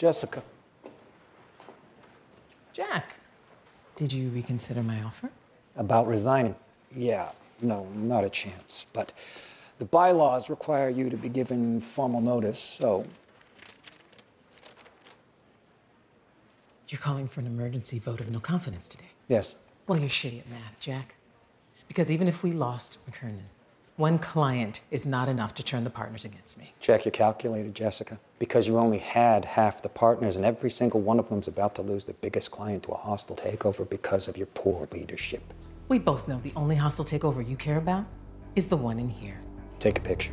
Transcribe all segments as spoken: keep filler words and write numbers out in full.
Jessica. Jack, did you reconsider my offer? About resigning? Yeah, no, not a chance. But the bylaws require you to be given formal notice, so... You're calling for an emergency vote of no confidence today? Yes. Well, you're shitty at math, Jack. Because even if we lost McKernan, one client is not enough to turn the partners against me. Jack, you're calculated, Jessica. Because you only had half the partners, and every single one of them's about to lose the biggest client to a hostile takeover because of your poor leadership. We both know the only hostile takeover you care about is the one in here. Take a picture.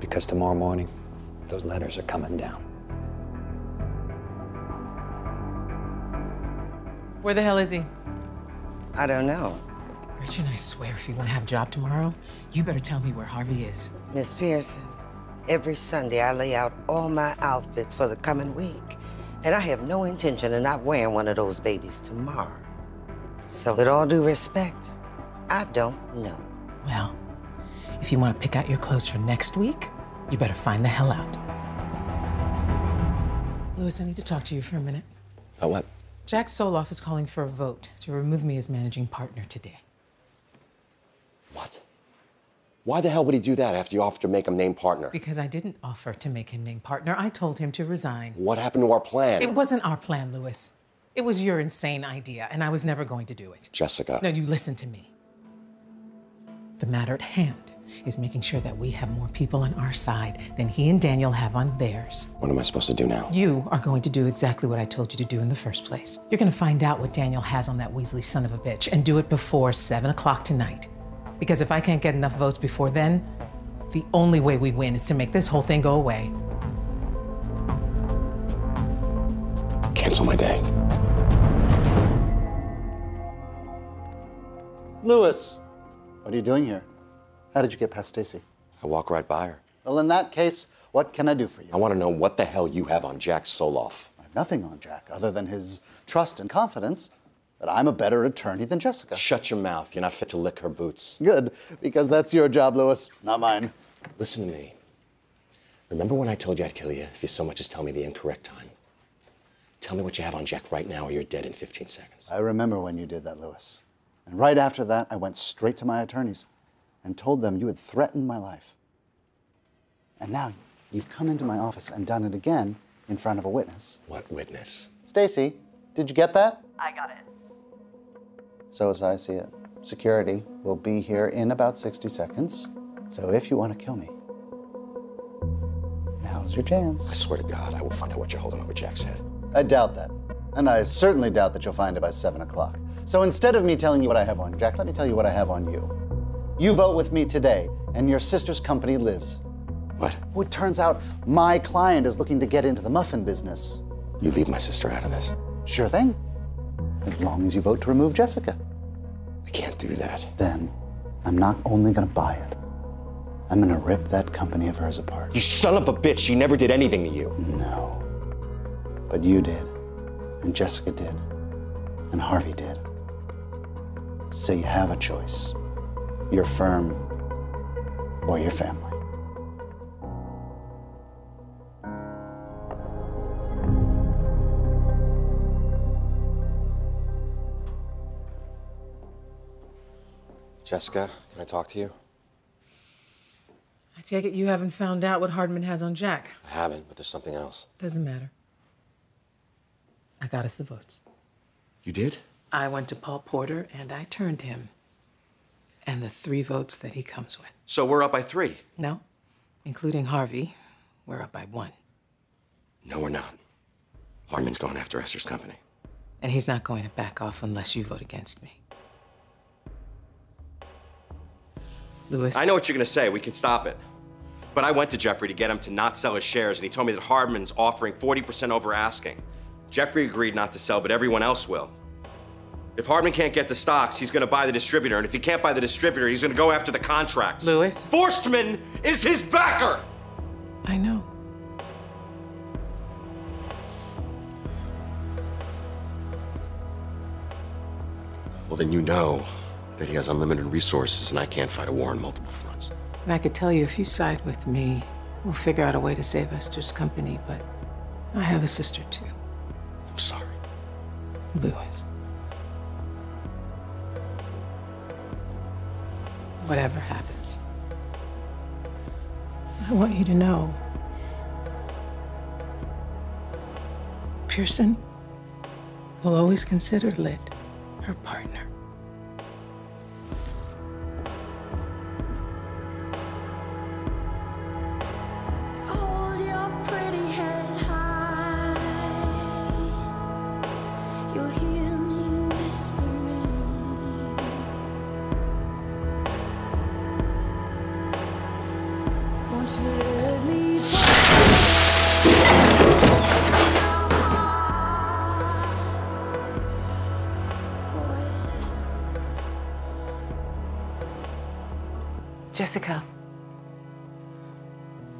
Because tomorrow morning, those letters are coming down. Where the hell is he? I don't know. Gretchen, I swear, if you want to have a job tomorrow, you better tell me where Harvey is. Miss Pearson, every Sunday I lay out all my outfits for the coming week, and I have no intention of not wearing one of those babies tomorrow. So with all due respect, I don't know. Well, if you want to pick out your clothes for next week, you better find the hell out. Louis, I need to talk to you for a minute. About what? Jack Soloff is calling for a vote to remove me as managing partner today. What? Why the hell would he do that after you offered to make him named partner? Because I didn't offer to make him named partner. I told him to resign. What happened to our plan? It wasn't our plan, Louis. It was your insane idea, and I was never going to do it. Jessica. No, you listen to me. The matter at hand is making sure that we have more people on our side than he and Daniel have on theirs. What am I supposed to do now? You are going to do exactly what I told you to do in the first place. You're going to find out what Daniel has on that Weasley son of a bitch and do it before seven o'clock tonight. Because if I can't get enough votes before then, the only way we win is to make this whole thing go away. Cancel my day. Louis, what are you doing here? How did you get past Stacy? I walk right by her. Well, in that case, what can I do for you? I want to know what the hell you have on Jack Soloff. I have nothing on Jack other than his trust and confidence. But I'm a better attorney than Jessica. Shut your mouth. You're not fit to lick her boots. Good, because that's your job, Louis, not mine. Listen to me. Remember when I told you I'd kill you if you so much as tell me the incorrect time? Tell me what you have on Jack right now or you're dead in fifteen seconds. I remember when you did that, Louis. And right after that, I went straight to my attorneys and told them you had threatened my life. And now you've come into my office and done it again in front of a witness. What witness? Stacy, did you get that? I got it. So as I see it, security will be here in about sixty seconds. So if you want to kill me, now's your chance. I swear to God, I will find out what you're holding over Jack's head. I doubt that. And I certainly doubt that you'll find it by seven o'clock. So instead of me telling you what I have on Jack, let me tell you what I have on you. You vote with me today, and your sister's company lives. What? Well, it turns out my client is looking to get into the muffin business. You leave my sister out of this. Sure thing. As long as you vote to remove Jessica. I can't do that. Then I'm not only gonna buy it, I'm gonna rip that company of hers apart. You son of a bitch, she never did anything to you. No, but you did, and Jessica did, and Harvey did. So you have a choice, your firm or your family. Jessica, can I talk to you? I take it you haven't found out what Hardman has on Jack. I haven't, but there's something else. Doesn't matter. I got us the votes. You did? I went to Paul Porter and I turned him. And the three votes that he comes with. So we're up by three? No, including Harvey, we're up by one. No, we're not. Hardman's going after Esther's company. And he's not going to back off unless you vote against me. Louis. I know what you're gonna say, we can stop it. But I went to Jeffrey to get him to not sell his shares and he told me that Hardman's offering forty percent over asking. Jeffrey agreed not to sell, but everyone else will. If Hardman can't get the stocks, he's gonna buy the distributor, and if he can't buy the distributor, he's gonna go after the contract. Louis. Forstman is his backer! I know. Well, then you know that he has unlimited resources and I can't fight a war on multiple fronts. And I could tell you, if you side with me, we'll figure out a way to save Esther's company, but I have a sister too. I'm sorry. Louis. Whatever happens, I want you to know, Pearson will always consider Lit her partner. Jessica,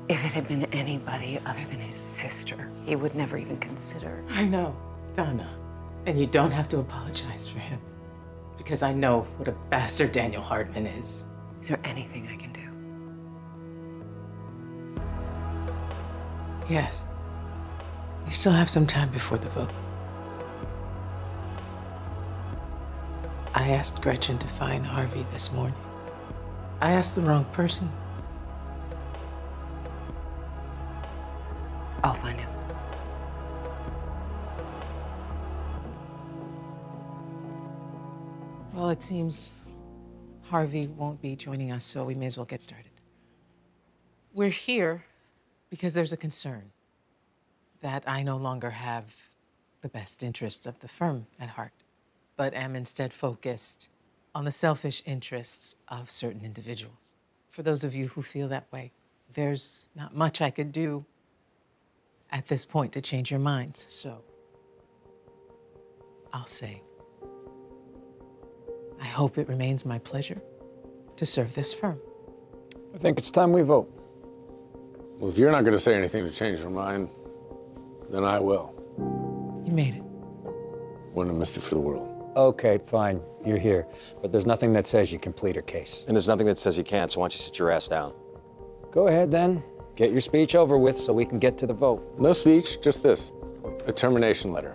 if it had been anybody other than his sister, he would never even consider. I know, Donna. And you don't have to apologize for him, because I know what a bastard Daniel Hardman is. Is there anything I can do? Yes. You still have some time before the vote. I asked Gretchen to find Harvey this morning. I asked the wrong person. I'll find him. Well, it seems Harvey won't be joining us, so we may as well get started. We're here because there's a concern that I no longer have the best interests of the firm at heart, but am instead focused on the selfish interests of certain individuals. For those of you who feel that way, there's not much I could do at this point to change your minds, so I'll say, I hope it remains my pleasure to serve this firm. I think it's time we vote. Well, if you're not going to say anything to change your mind, then I will. You made it. Wouldn't have missed it for the world. Okay, fine, you're here. But there's nothing that says you can plead her case. And there's nothing that says you can't, so why don't you sit your ass down? Go ahead then. Get your speech over with so we can get to the vote. No speech, just this. A termination letter.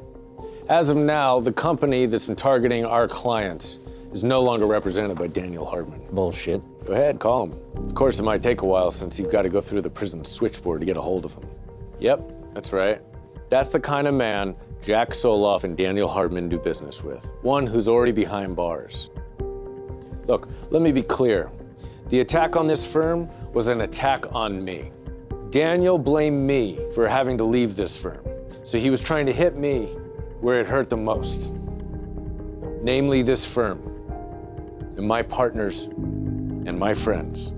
As of now, the company that's been targeting our clients is no longer represented by Daniel Hardman. Bullshit. Go ahead, call him. Of course, it might take a while since you've got to go through the prison switchboard to get a hold of him. Yep, that's right. That's the kind of man Jack Soloff and Daniel Hardman do business with. One who's already behind bars. Look, let me be clear. The attack on this firm was an attack on me. Daniel blamed me for having to leave this firm. So he was trying to hit me where it hurt the most. Namely, this firm, and my partners, and my friends.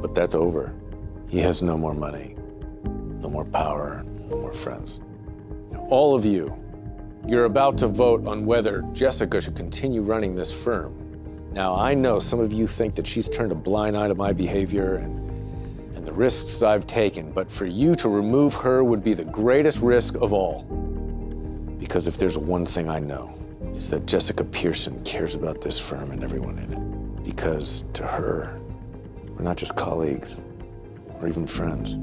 But that's over. He has no more money, no more power, no more friends. Now, all of you, you're about to vote on whether Jessica should continue running this firm. Now, I know some of you think that she's turned a blind eye to my behavior and, and the risks I've taken, but for you to remove her would be the greatest risk of all. Because if there's one thing I know, it's that Jessica Pearson cares about this firm and everyone in it. Because to her, we're not just colleagues or even friends.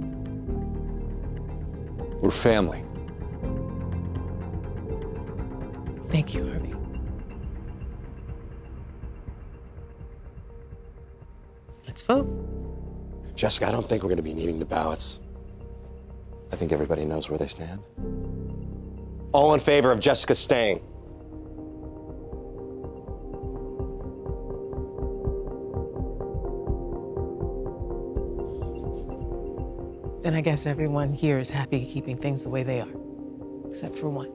We're family. Thank you, Harvey. Let's vote. Jessica, I don't think we're going to be needing the ballots. I think everybody knows where they stand. All in favor of Jessica staying. Then I guess everyone here is happy keeping things the way they are, except for one.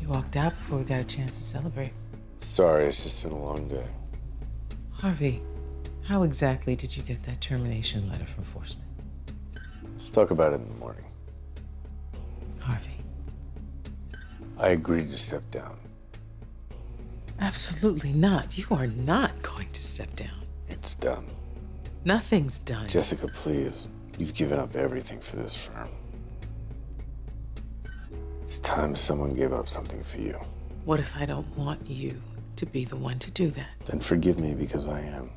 You walked out before we got a chance to celebrate. Sorry, it's just been a long day. Harvey, how exactly did you get that termination letter from Forstman? Let's talk about it in the morning. Harvey. I agreed to step down. Absolutely not. You are not going to step down. It's done. Nothing's done. Jessica, please. You've given up everything for this firm. It's time someone gave up something for you. What if I don't want you to be the one to do that? Then forgive me because I am.